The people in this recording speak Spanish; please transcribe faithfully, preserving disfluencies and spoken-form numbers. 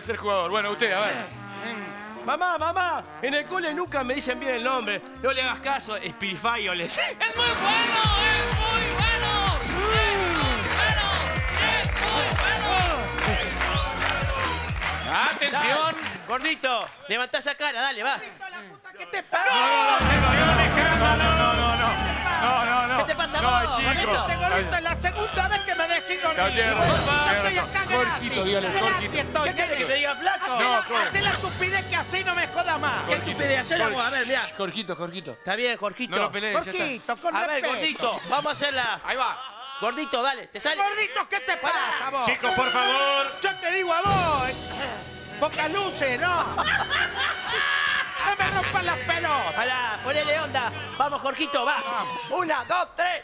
de ser jugador. Bueno, usted, a ver. Mamá, mamá, en el cole nunca me dicen bien el nombre. No le hagas caso, Spirify o les... ¡Es muy bueno! ¡Es muy bueno! ¡Es muy bueno! ¡Es muy bueno! ¡Atención! Gordito, levantá esa cara, dale, va. ¿Qué te pasa? ¡No, no, no, no, no! No, no, no. ¿Qué te pasa, vos? Gordito, es la segunda vez que me decís gordito. Jorquito, dígale, Jorquito. ¿Qué querés que te diga, flaco? Hacé la estupidez que así no me joda más. ¿Qué estupidez? Hacé la vos, a ver, mirá. Jorquito, Jorquito. Está bien, Jorquito. No lo pelees, ya está. Jorquito, con respeto. A ver, Gordito, vamos a hacerla. Ahí va. Gordito, dale, te sale. Gordito, ¿qué te pasa, vos? Chicos, por favor. Yo te digo a vos. Pocas luces, ¿no? ¡No me rompan las pelotas! ¡Hala! ¡Ponele onda! ¡Vamos, Jorgito! ¡Va! ¡Una, dos, tres!